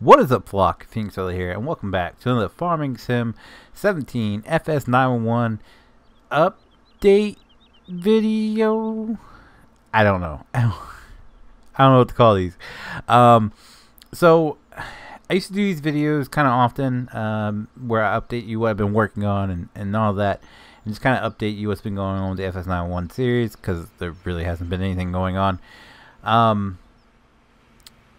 What is up, flock? FeenixFeather here, and welcome back to another Farming Sim 17 FS911 update video. I don't know. I don't know what to call these. So I used to do these videos kind of often, where I update you what I've been working on and all that, and just kind of update you what's been going on with the FS911 series, because there really hasn't been anything going on.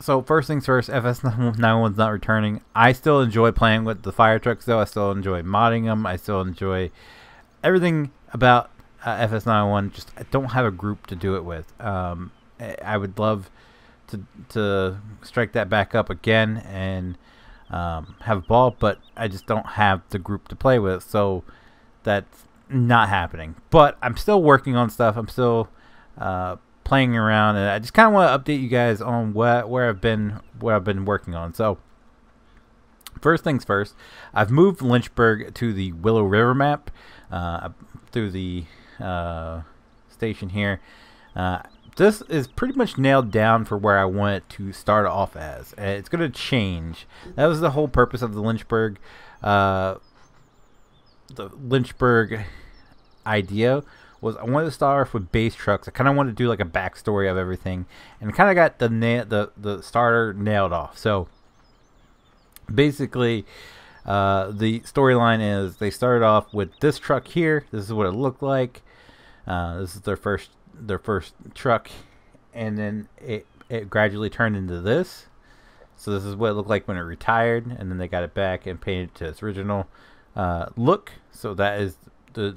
So first things first, FS911's not returning. I still enjoy playing with the fire trucks, though. I still enjoy modding them. I still enjoy everything about FS911. Just I don't have a group to do it with. I would love to strike that back up again and have a ball, but I just don't have the group to play with, so that's not happening. But I'm still working on stuff. I'm still playing around, and I just kind of want to update you guys on what I've been working on. So first things first, I've moved Lynchburg to the Willow River map through the station here. This is pretty much nailed down for where I want it to start off as. It's going to change. That was the whole purpose of the Lynchburg idea. Was I wanted to start off with base trucks. I kind of wanted to do like a backstory of everything, and kind of got the starter nailed off. So basically, the storyline is they started off with this truck here. This is what it looked like. This is their first truck, and then it gradually turned into this. So this is what it looked like when it retired, and then they got it back and painted it to its original look. So that is.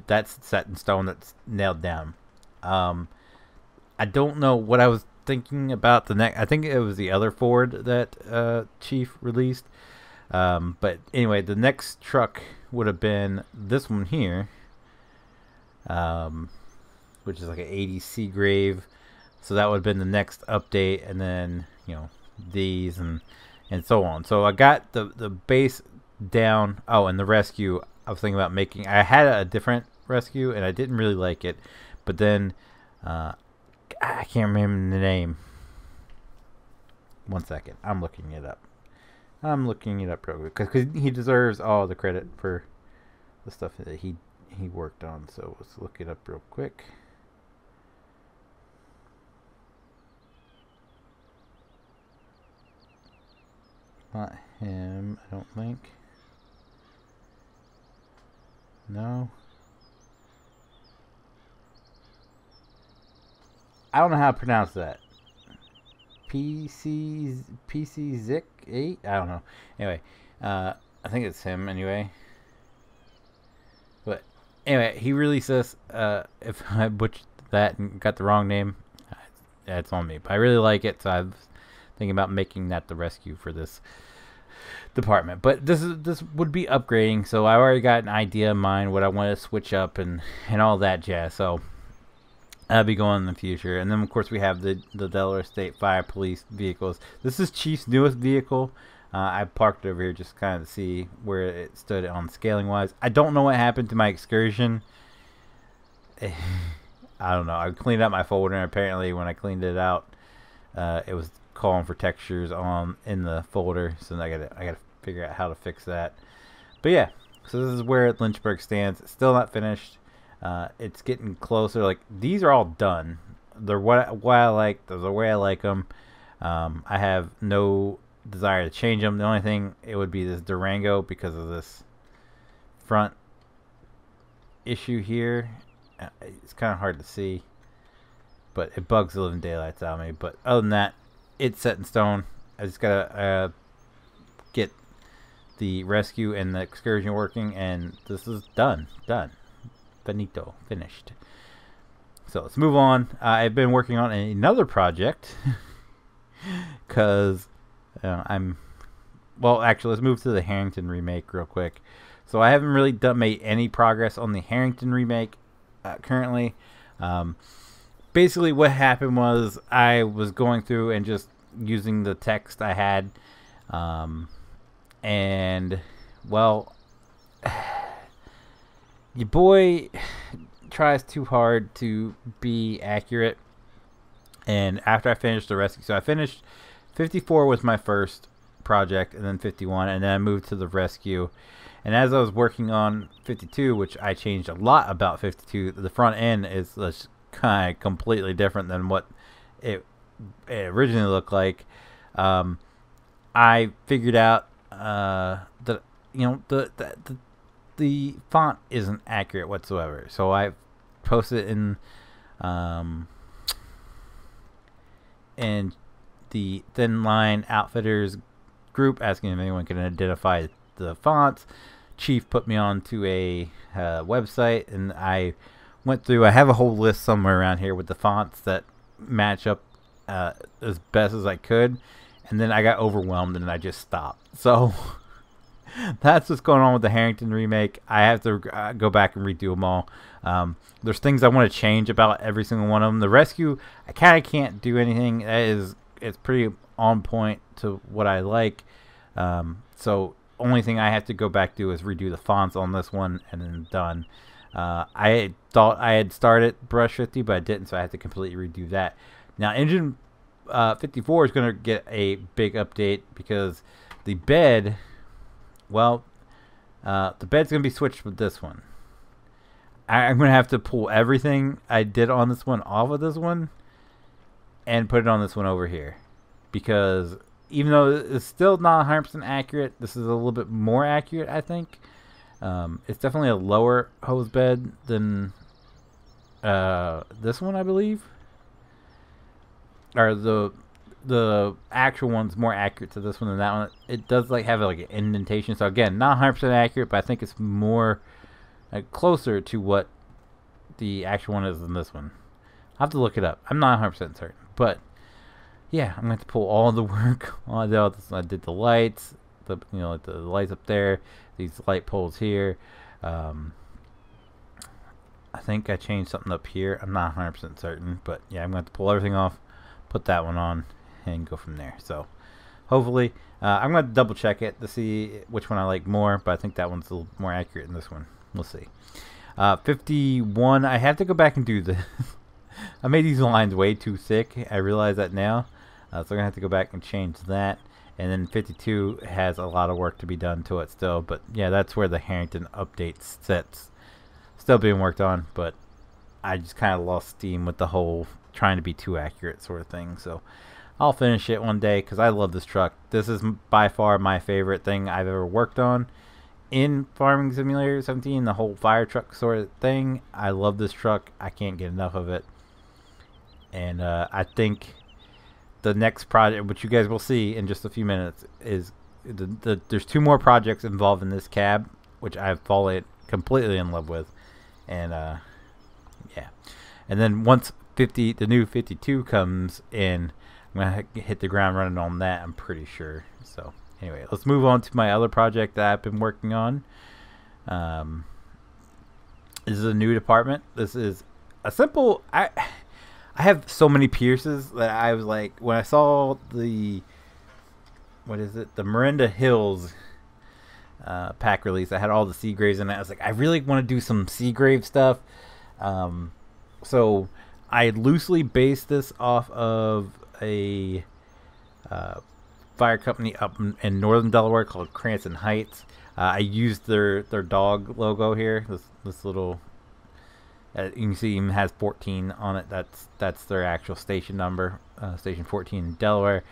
That's set in stone. That's nailed down. I don't know what I was thinking about the next. I think it was the other Ford that Chief released. But anyway, the next truck would have been this one here, which is like an A.D. Seagrave. So that would have been the next update, and then you know these and so on. So I got the base down. Oh, and the rescue. I was thinking about making. I had a different rescue, and I didn't really like it. But then I can't remember the name. One second, I'm looking it up. I'm looking it up real quick because he deserves all the credit for the stuff that he worked on. So let's look it up real quick. Not him, I don't think. No. I don't know how to pronounce that. PC Zic 8? I don't know. Anyway, I think it's him anyway. But anyway, he released this. If I butchered that and got the wrong name, that's on me. But I really like it, so I was thinking about making that the rescue for this department. But this would be upgrading, so I already got an idea in mind what I want to switch up and all that jazz. So I'll be going in the future. And then of course we have the Delaware State Fire Police vehicles. This is Chief's newest vehicle. I parked it over here just kind of to see where it stood on scaling wise. I don't know what happened to my excursion. I don't know. I cleaned out my folder, and apparently when I cleaned it out, it was calling for textures on in the folder, so I gotta figure out how to fix that. But yeah, so this is where Lynchburg stands. It's still not finished. It's getting closer. Like these are all done. They're the way I like them. I have no desire to change them. The only thing it would be this Durango because of this front issue here. It's kind of hard to see, but it bugs the living daylights out of me. But other than that, it's set in stone. I just gotta get the rescue and the excursion working, and this is done. Finito. Finished. So let's move on. I've been working on another project because actually, let's move to the Harrington remake real quick. So I haven't really made any progress on the Harrington remake currently. Basically what happened was I was going through and just using the text I had, and well, your boy tries too hard to be accurate. And after I finished the rescue, so I finished 54 was my first project, and then 51, and then I moved to the rescue. And as I was working on 52, which I changed a lot about 52, the front end is kind of completely different than what it originally looked like. I figured out that, you know, the font isn't accurate whatsoever, so I posted in the Thin Line Outfitters group asking if anyone could identify the fonts. Chief put me on to a website, and I went through. I have a whole list somewhere around here with the fonts that match up as best as I could, and then I got overwhelmed and I just stopped. So that's what's going on with the Harrington remake. I have to go back and redo them all. There's things I want to change about every single one of them. The rescue, I kind of can't do anything. It's pretty on point to what I like. So only thing I have to go back to is redo the fonts on this one, and then done. I thought I had started Brush 50, but I didn't, so I had to completely redo that. Now Engine 54 is going to get a big update because the bed... Well, the bed's going to be switched with this one. I'm going to have to pull everything I did on this one off of this one and put it on this one over here. Because even though it's still not 100% accurate, this is a little bit more accurate, I think. It's definitely a lower hose bed than this one, I believe. Or the actual one's more accurate to this one than that one. It does have an indentation, so again, not 100% accurate, but I think it's more closer to what the actual one is than this one. I'll have to look it up. I'm not 100% certain, but yeah, I'm going to have to pull all the work. I did the lights, the lights up there, these light poles here. I think I changed something up here. I'm not 100% certain, but yeah, I'm going to have to pull everything off, put that one on, and go from there. So hopefully I'm going to double check it to see which one I like more, but I think that one's a little more accurate than this one. We'll see. 51, I have to go back and do this. I made these lines way too thick. I realize that now, so I'm going to have to go back and change that. And then 52 has a lot of work to be done to it still, but yeah, that's where the Harrington update sits. Still being worked on, but I just kind of lost steam with the whole trying to be too accurate sort of thing. So I'll finish it one day because I love this truck. This is by far my favorite thing I've ever worked on in Farming Simulator 17, the whole fire truck sort of thing. I love this truck. I can't get enough of it. And I think the next project, which you guys will see in just a few minutes, is there's two more projects involved in this cab, which I've fallen completely in love with. And yeah. And then once the new 52 comes in, I'm going to hit the ground running on that, I'm pretty sure. So anyway, let's move on to my other project that I've been working on. This is a new department. This is a simple... I have so many Pierces that I was like, when I saw the... What is it? The Miranda Hills pack release. I had all the Seagraves in it. I was like, I really want to do some Seagrave stuff. So I loosely based this off of a fire company up in northern Delaware called Cranston Heights. I used their dog logo here. This little, you can see, even has 14 on it. That's their actual station number, station 14 in Delaware.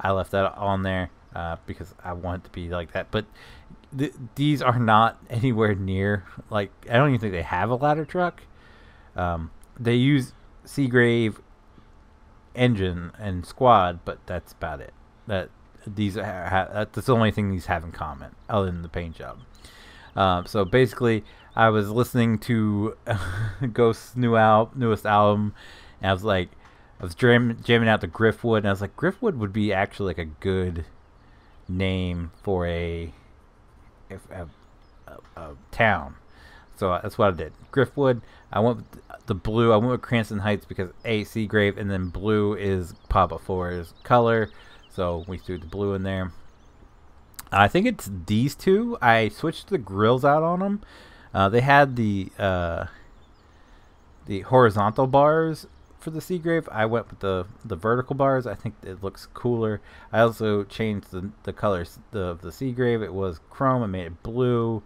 I left that on there because I want it to be like that. But these are not anywhere near, like, I don't even think they have a ladder truck. They use Seagrave engine and squad, but that's about it. That's the only thing these have in common other than the paint job. So basically I was listening to Ghost's newest album, and I was jamming out the Griffwood, and I was like, Griffwood would be actually like a good name for a town. So that's what I did. Griffwood. I went with the blue. I went with Cranston Heights because A, Seagrave, and then blue is Papa Flores' color. So we threw the blue in there. I think it's these two. I switched the grills out on them. They had the horizontal bars for the Seagrave, I went with the vertical bars. I think it looks cooler. I also changed the colors of the Seagrave. It was chrome. I made it blue.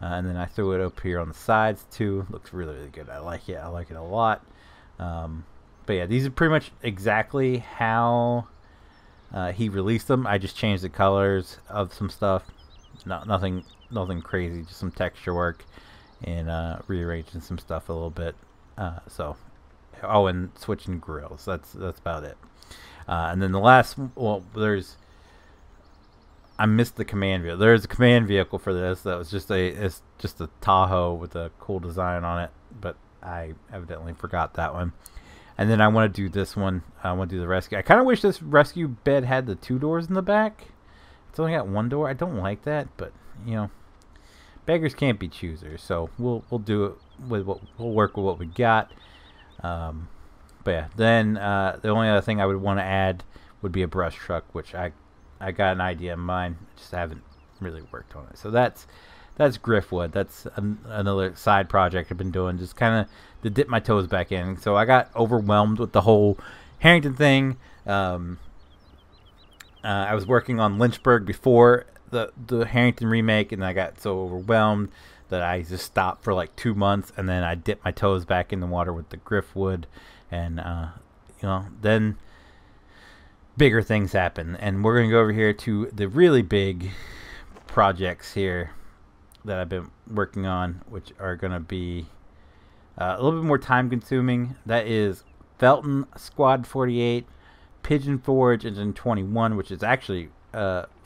And then I threw it up here on the sides too. Looks really, really good. I like it. I like it a lot. But yeah, these are pretty much exactly how he released them. I just changed the colors of some stuff. Nothing crazy. Just some texture work and rearranging some stuff a little bit. Oh, and switching grills. That's about it. And then the last, well, there's. I missed the command vehicle. There's a command vehicle for this. That was just a Tahoe with a cool design on it, but I evidently forgot that one. And then I want to do this one. I want to do the rescue. I kind of wish this rescue bed had the two doors in the back. It's only got one door. I don't like that, but you know, beggars can't be choosers. So we'll do it with what we'll work with what we got. But yeah, then the only other thing I would want to add would be a brush truck, which I got an idea in mind. I just haven't really worked on it. So that's Griffwood. That's another side project I've been doing, just kind of to dip my toes back in. So I got overwhelmed with the whole Harrington thing. I was working on Lynchburg before the Harrington remake, and I got so overwhelmed that I just stopped for like 2 months, and then I dipped my toes back in the water with the Griffwood, and you know, then bigger things happen. And we're going to go over here to the really big projects here that I've been working on, which are going to be a little bit more time consuming. That is Felton Squad 48, Pigeon Forge Engine 21, which is actually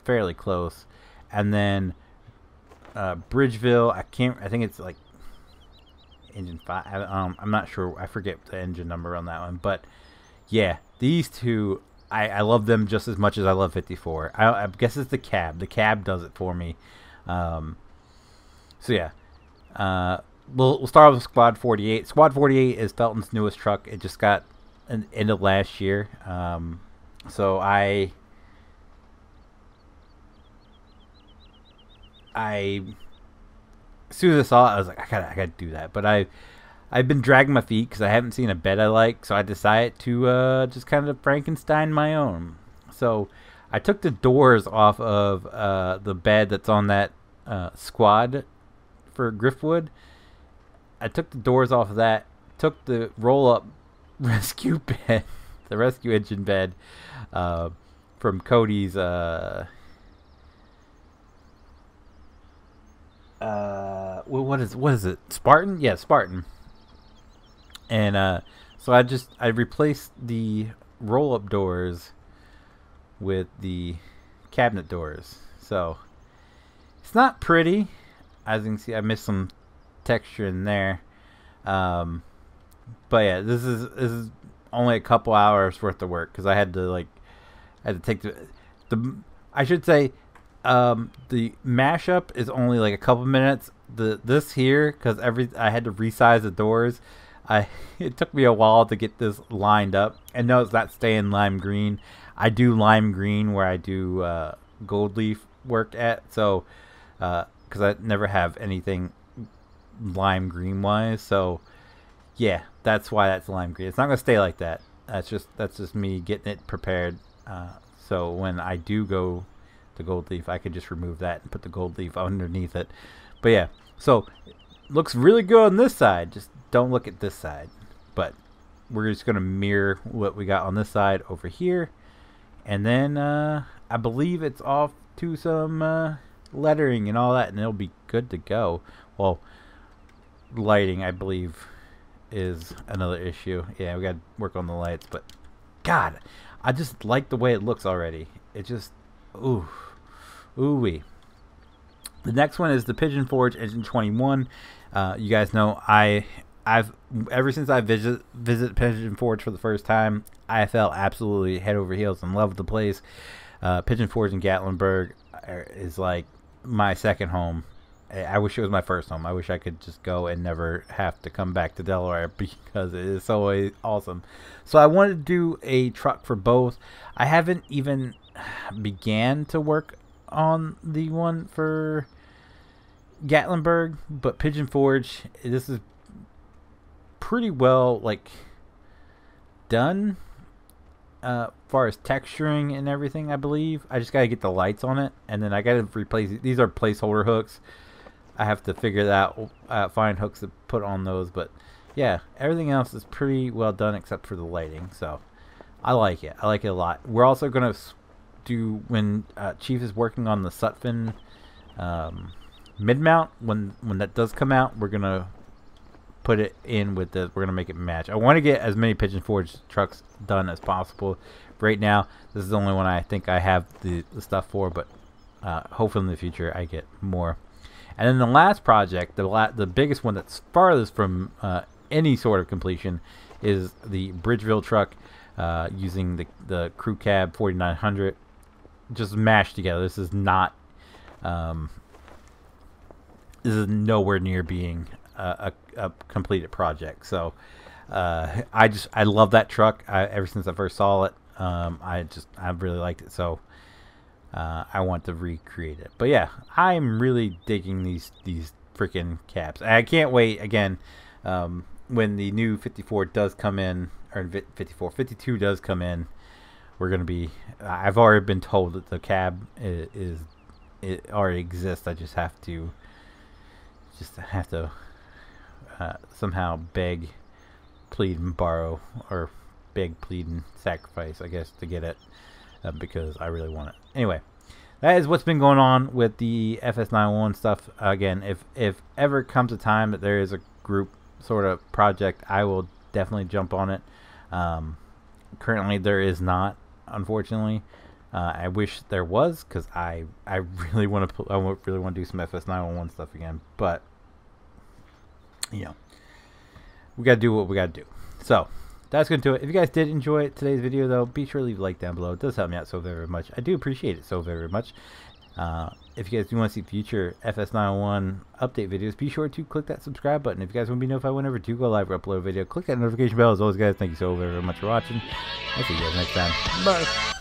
fairly close, and then Bridgeville. I think it's like engine 5. I'm not sure. I forget the engine number on that one, but yeah, these two, I love them just as much as I love 54. I guess it's the cab. The cab does it for me. So yeah, we'll start with Squad 48. Squad 48 is Felton's newest truck. It just got an end of last year. So I as soon as I saw it, I was like, I gotta do that. But I've been dragging my feet because I haven't seen a bed I like, so I decided to just kind of Frankenstein my own. So I took the doors off of the bed that's on that squad for Griffwood. I took the doors off of that, took the roll-up rescue bed, the rescue engine bed from Cody's what is it? Spartan? Yeah, Spartan. And so I replaced the roll-up doors with the cabinet doors. So it's not pretty. As you can see, I missed some texture in there. But yeah, this is only a couple hours worth of work because I had to take the I should say the mashup is only like a couple minutes. This here, because I had to resize the doors. It took me a while to get this lined up. And no, it's not staying lime green. I do lime green where I do gold leaf work at. So, because I never have anything lime green wise. So, yeah, that's why that's lime green. It's not going to stay like that. That's just me getting it prepared. So when I do go to gold leaf, I could just remove that and put the gold leaf underneath it. But yeah, so looks really good on this side. Just don't look at this side, but we're just going to mirror what we got on this side over here. And then I believe it's off to some lettering and all that, and it'll be good to go. Well, lighting, I believe, is another issue. Yeah, we got to work on the lights, but God, I just like the way it looks already. It just, ooh, ooh-wee. The next one is the Pigeon Forge Engine 21. You guys know I've ever since I visit Pigeon Forge for the first time, I fell absolutely head over heels in love with the place. Pigeon Forge in Gatlinburg is like my second home. I wish it was my first home. I wish I could just go and never have to come back to Delaware because it is so awesome. So I wanted to do a truck for both. I haven't even began to work on the one for Gatlinburg, but Pigeon Forge, this is pretty well like done as far as texturing and everything, I believe. I just got to get the lights on it, and then I got to replace it. These are placeholder hooks. I have to figure that out, find hooks to put on those. But yeah, everything else is pretty well done except for the lighting. So I like it. I like it a lot. We're also going to do, when Chief is working on the Sutphin mid-mount, when that does come out, we're going to put it in with the, we're going to make it match. I want to get as many Pigeon Forge trucks done as possible. Right now, this is the only one I think I have the stuff for, but hopefully in the future I get more. And then the last project, the biggest one that's farthest from any sort of completion, is the Bridgeville truck using the Crew Cab 4900 just mashed together. This is not, this is nowhere near being a completed project. So I love that truck. Ever since I first saw it, I really liked it. So I want to recreate it. But yeah, I'm really digging these freaking cabs. I can't wait. Again, when the new 54 does come in, or 52 does come in, we're gonna be, I've already been told that the cab is, it already exists. I just have to somehow beg, plead, and borrow, or beg, plead, and sacrifice, I guess, to get it, because I really want it. Anyway, that is what's been going on with the FS911 stuff. Again, if ever comes a time that there is a group sort of project, I will definitely jump on it. Currently, there is not, unfortunately. I wish there was, because I really want to do some FS911 stuff again, but you know, we gotta do what we gotta do. So that's gonna do it. If you guys did enjoy today's video, though, be sure to leave a like down below. It does help me out so very much. I do appreciate it so very much. If you guys do want to see future FS911 update videos, be sure to click that subscribe button. If you guys want to be notified whenever I do go live or upload a video, click that notification bell. As always, guys, thank you so very much for watching. I'll see you guys next time. Bye.